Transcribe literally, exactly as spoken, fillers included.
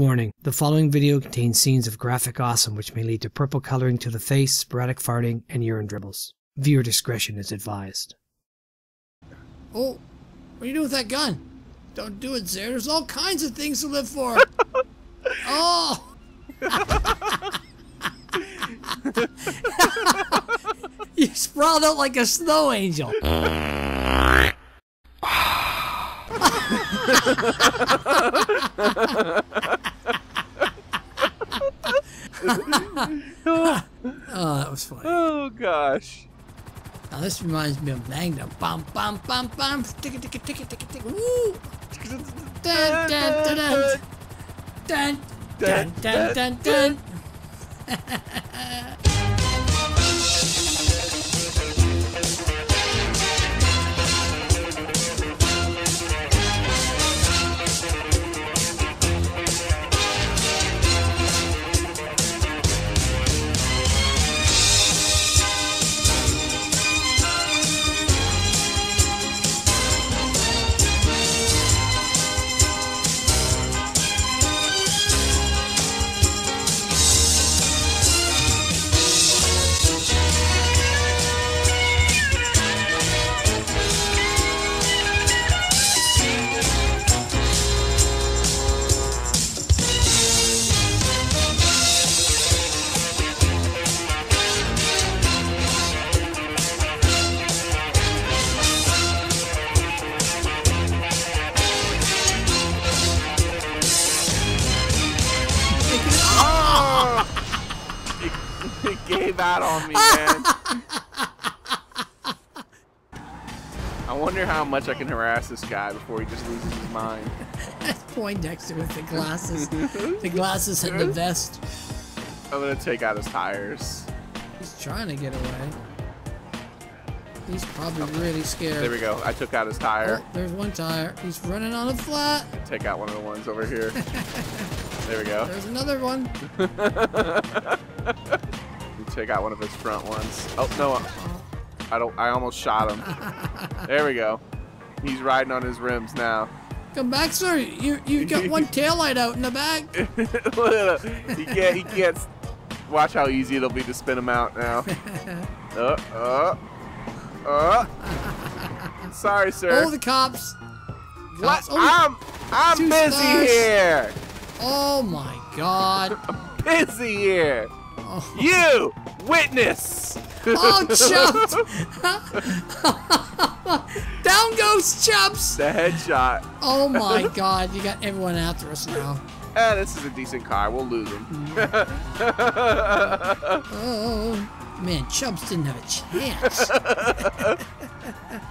Warning, the following video contains scenes of graphic awesome which may lead to purple coloring to the face, sporadic farting, and urine dribbles. Viewer discretion is advised. Oh, what are you doing with that gun? Don't do it, Zare. There's all kinds of things to live for. Oh! You sprawled out like a snow angel. Oh, that was funny. Oh, gosh. Now, this reminds me of Magnum. Bum, bum, bum, bum. Ticket, ticket, ticket, ticket, ticket. Woo! Dun, dun, dun, dun. Dun, dun, dun, dun. Dun. Out on me, man. I wonder how much I can harass this guy before he just loses his mind. That's Poindexter with the glasses. The glasses and the vest. I'm gonna take out his tires. He's trying to get away. He's probably okay. Really scared. There we go. I took out his tire. Oh, there's one tire. He's running on a flat. Take out one of the ones over here. There we go. There's another one. Take out one of his front ones. Oh no! I don't. I almost shot him. There we go. He's riding on his rims now. Come back, sir. You you got one taillight out in the back. He can't. He can't. Watch how easy it'll be to spin him out now. Uh uh uh. Sorry, sir. Oh, the cops. cops. Oh, I'm I'm busy stars. here. Oh my God. I'm busy here. Oh. You witness! Oh, Chubbs! Down goes Chubbs! The headshot. Oh my God, you got everyone after us now. Eh, this is a decent car. We'll lose him. Oh, man, Chubbs didn't have a chance.